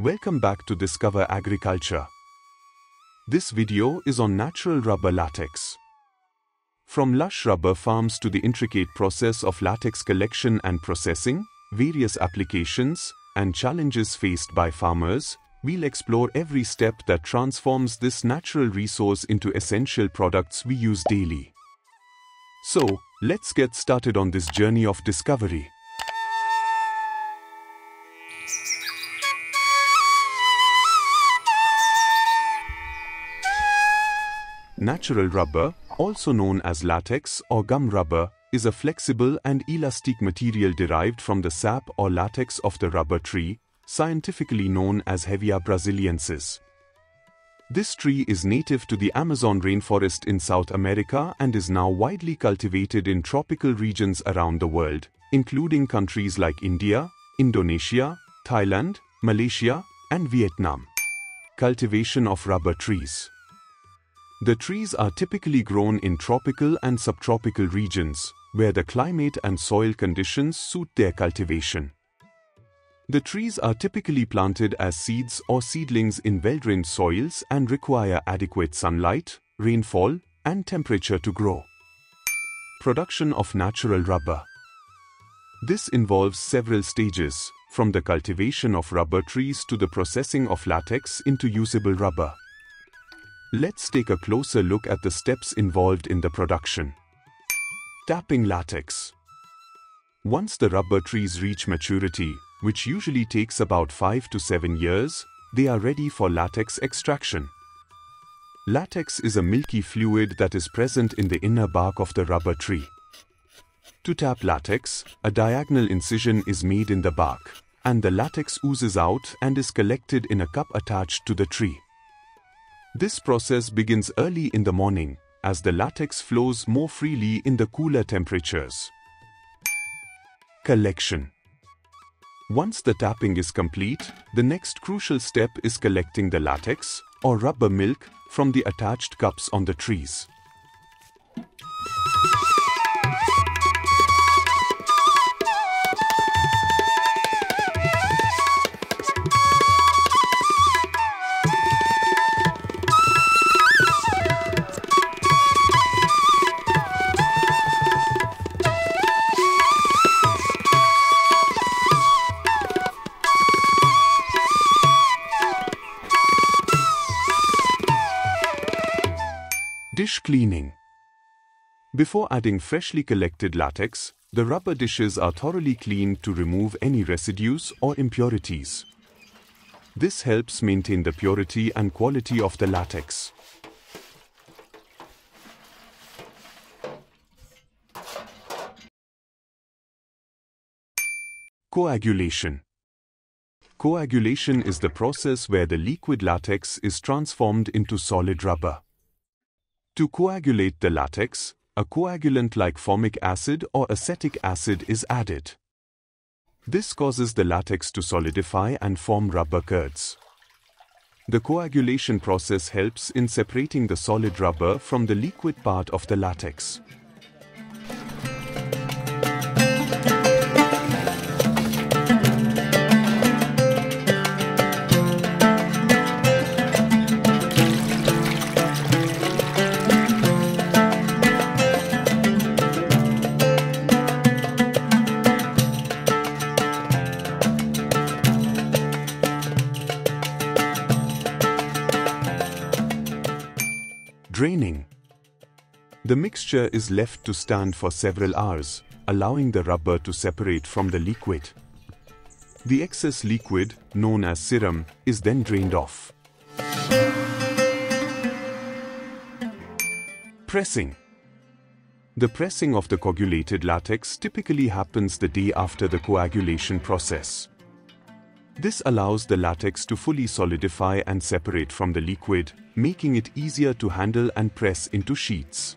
Welcome back to Discover Agriculture. This video is on natural rubber latex. From lush rubber farms to the intricate process of latex collection and processing, various applications, and challenges faced by farmers, we'll explore every step that transforms this natural resource into essential products we use daily. So, let's get started on this journey of discovery. Natural rubber, also known as latex or gum rubber, is a flexible and elastic material derived from the sap or latex of the rubber tree, scientifically known as Hevea brasiliensis. This tree is native to the Amazon rainforest in South America and is now widely cultivated in tropical regions around the world, including countries like India, Indonesia, Thailand, Malaysia, and Vietnam. Cultivation of rubber trees. The trees are typically grown in tropical and subtropical regions, where the climate and soil conditions suit their cultivation. The trees are typically planted as seeds or seedlings in well-drained soils and require adequate sunlight, rainfall, and temperature to grow. Production of natural rubber. This involves several stages, from the cultivation of rubber trees to the processing of latex into usable rubber. Let's take a closer look at the steps involved in the production. Tapping latex. Once the rubber trees reach maturity, which usually takes about 5 to 7 years, they are ready for latex extraction. Latex is a milky fluid that is present in the inner bark of the rubber tree. To tap latex, a diagonal incision is made in the bark, and the latex oozes out and is collected in a cup attached to the tree. This process begins early in the morning, as the latex flows more freely in the cooler temperatures. Collection. Once the tapping is complete, the next crucial step is collecting the latex, or rubber milk, from the attached cups on the trees. Dish cleaning. Before adding freshly collected latex, the rubber dishes are thoroughly cleaned to remove any residues or impurities. This helps maintain the purity and quality of the latex. Coagulation. Coagulation is the process where the liquid latex is transformed into solid rubber. To coagulate the latex, a coagulant like formic acid or acetic acid is added. This causes the latex to solidify and form rubber curds. The coagulation process helps in separating the solid rubber from the liquid part of the latex. Draining. The mixture is left to stand for several hours, allowing the rubber to separate from the liquid. The excess liquid, known as serum, is then drained off. Pressing. The pressing of the coagulated latex typically happens the day after the coagulation process. This allows the latex to fully solidify and separate from the liquid, making it easier to handle and press into sheets.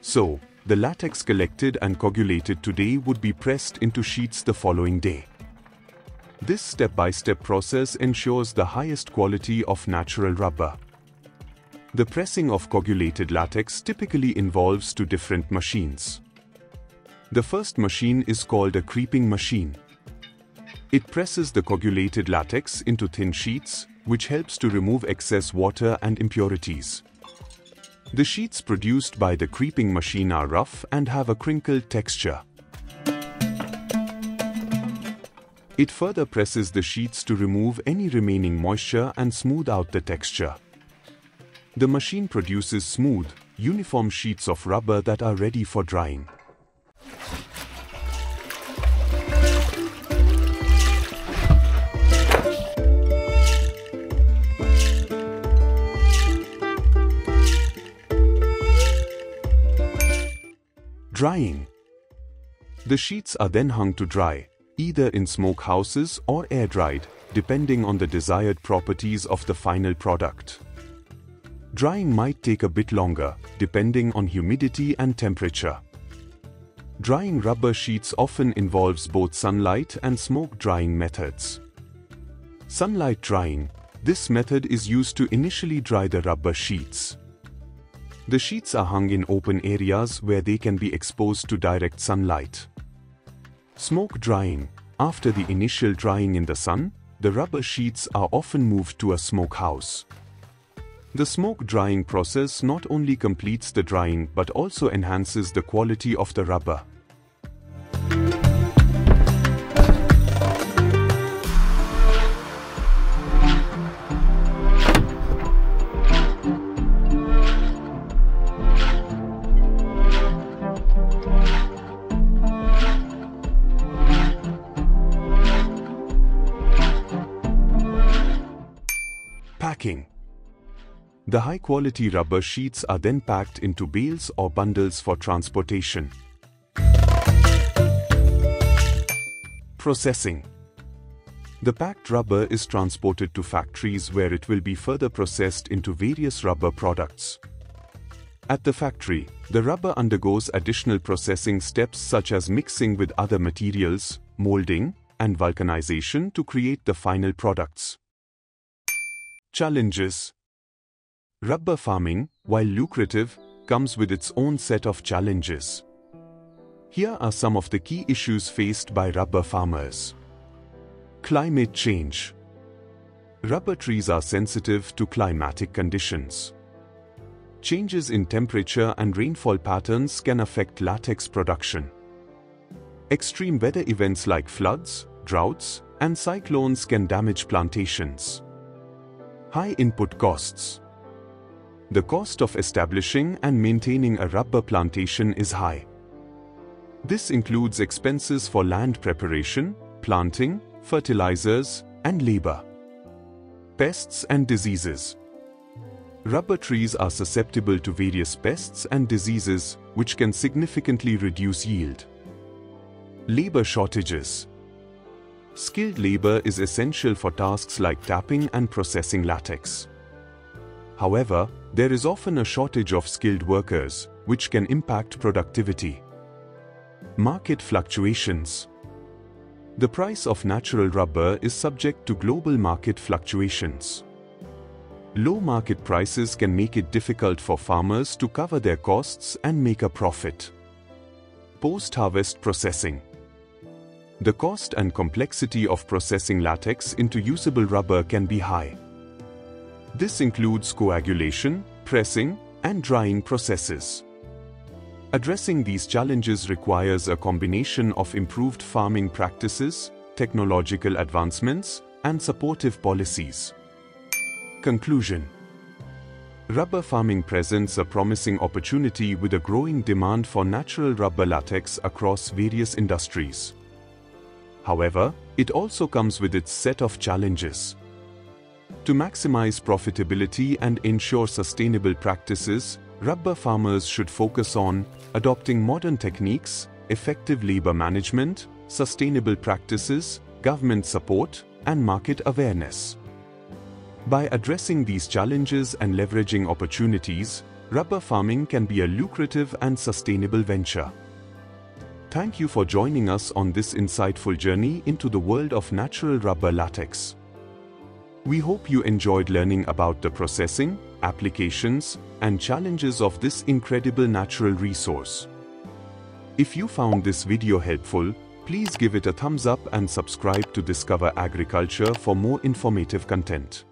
So, the latex collected and coagulated today would be pressed into sheets the following day. This step-by-step process ensures the highest quality of natural rubber. The pressing of coagulated latex typically involves two different machines. The first machine is called a creeping machine. It presses the coagulated latex into thin sheets, which helps to remove excess water and impurities. The sheets produced by the creeping machine are rough and have a crinkled texture. It further presses the sheets to remove any remaining moisture and smooth out the texture. The machine produces smooth, uniform sheets of rubber that are ready for drying. Drying. The sheets are then hung to dry, either in smokehouses or air-dried, depending on the desired properties of the final product. Drying might take a bit longer, depending on humidity and temperature. Drying rubber sheets often involves both sunlight and smoke drying methods. Sunlight drying. This method is used to initially dry the rubber sheets. The sheets are hung in open areas where they can be exposed to direct sunlight. Smoke drying. After the initial drying in the sun, the rubber sheets are often moved to a smokehouse. The smoke drying process not only completes the drying but also enhances the quality of the rubber. Packing. The high-quality rubber sheets are then packed into bales or bundles for transportation. Processing. The packed rubber is transported to factories where it will be further processed into various rubber products. At the factory, the rubber undergoes additional processing steps such as mixing with other materials, molding, and vulcanization to create the final products. Challenges. Rubber farming, while lucrative, comes with its own set of challenges. Here are some of the key issues faced by rubber farmers. Climate change. Rubber trees are sensitive to climatic conditions. Changes in temperature and rainfall patterns can affect latex production. Extreme weather events like floods, droughts, and cyclones can damage plantations. High input costs. The cost of establishing and maintaining a rubber plantation is high. This includes expenses for land preparation, planting, fertilizers, and labor. Pests and diseases. Rubber trees are susceptible to various pests and diseases, which can significantly reduce yield. Labor shortages. Skilled labor is essential for tasks like tapping and processing latex. However, there is often a shortage of skilled workers, which can impact productivity. Market fluctuations. The price of natural rubber is subject to global market fluctuations. Low market prices can make it difficult for farmers to cover their costs and make a profit. Post-harvest processing. The cost and complexity of processing latex into usable rubber can be high. This includes coagulation, pressing, and drying processes. Addressing these challenges requires a combination of improved farming practices, technological advancements, and supportive policies. Conclusion. Rubber farming presents a promising opportunity with a growing demand for natural rubber latex across various industries. However, it also comes with its set of challenges. To maximize profitability and ensure sustainable practices, rubber farmers should focus on adopting modern techniques, effective labor management, sustainable practices, government support, and market awareness. By addressing these challenges and leveraging opportunities, rubber farming can be a lucrative and sustainable venture. Thank you for joining us on this insightful journey into the world of natural rubber latex. We hope you enjoyed learning about the processing, applications, and challenges of this incredible natural resource. If you found this video helpful, Please give it a thumbs up and subscribe to Discover Agriculture for more informative content.